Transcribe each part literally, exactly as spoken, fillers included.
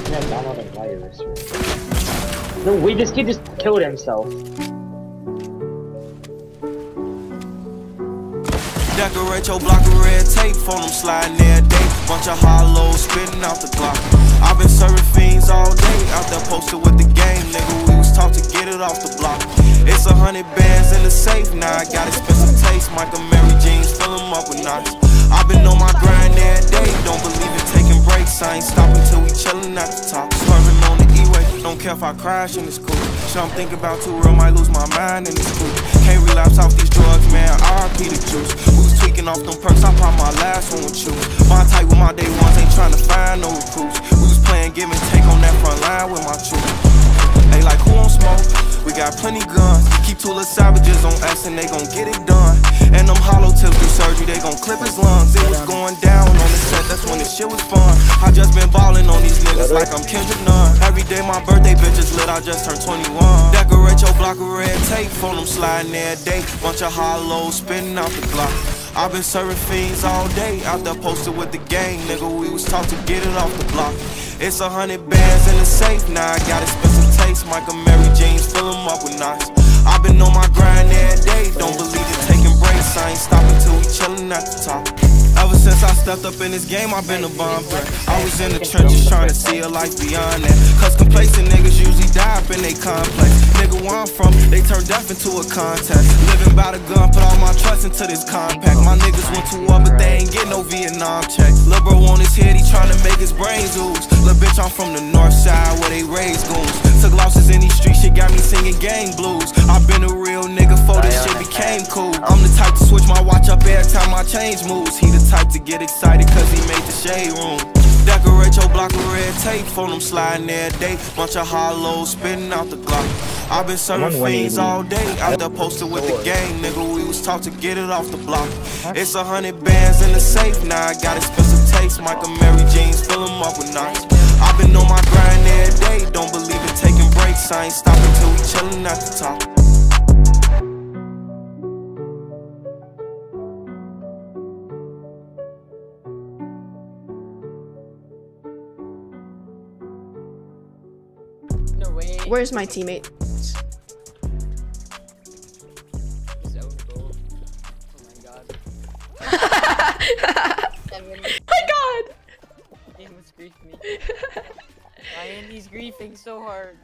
I think I downloaded a virus. Right? No, wait, this kid just killed himself. Decorate your block of red tape, phone them sliding there day. Bunch of hollows spitting out the block. I've been serving fiends all day, out there posted with the game, nigga. We was taught to get it off the block. It's a hundred bands in the safe, now I got expensive taste. Michael Mary jeans, fill them up with knots. I've been on my grind every day, don't believe in taking breaks. I ain't stopping till we chillin' at the top. Swerving on the E-way, don't care if I crash in this coupe. Shit I'm thinking about too real, might lose my mind in this coupe. Can't relapse off these drugs, man, R I P the juice. We was tweaking off them perks, I popped my last one with you. My type with my day ones, ain't trying to find no recruits. We was playing give and take on that front line with my troops. They like, who on smoke? We got plenty guns. Keep two little savages on us and they gon' get it done. And them hollow tips do surgery, they gon' clip his lungs. It was going down on the set, that's when the shit was fun. I just been ballin' on these niggas like I'm Kendrick Nunn. Every day my birthday bitches lit, I just turned twenty-one. Decorate your block of red tape, phone them sliding there day. Bunch of hollows spinning out the block. I've been serving fiends all day, out there posted with the gang, nigga. We was taught to get it off the block. It's a hundred bands in the safe, now I got expensive taste. Michael Mary jeans, fill them up with knots. I've been on my grind every day, don't believe in taking breaks. I ain't stopping till we chillin' at the top. Ever since I stepped up in this game, I've been a bomber. I was in the trenches trying to see a life beyond that. Cause complacent niggas usually die up in they complex. Nigga, where I'm from, they turn death into a contest. Living by the gun, put all my trust into this compact. My niggas went to war, but they ain't get no Vietnam check. Lil' bro on his head, he tryna make his brains ooze. Lil' bitch, I'm from the north side where they raise goons. Took losses in these streets, shit got me singing gang blues. I've been a real nigga before this shit became cool. I'm the type to switch my watch up every time I change moves. He the type to get excited cause he made the shade room. Decorate your block with red tape, phone them sliding every day. Bunch of hollows spitting out the Glock. I've been serving fiends all day, out there posted with the gang, nigga. We was taught to get it off the block. It's a hundred bands in the safe, now I got expensive taste. Michael Mary jeans, fill them up with knots. I've been on my grind every day, don't believe in taking breaks. I ain't stopping till we chillin' at the top. Where's my teammate? My God! He was griefing me. Ryan, he's griefing so hard.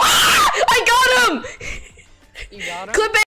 I got him! You got him? Clip it!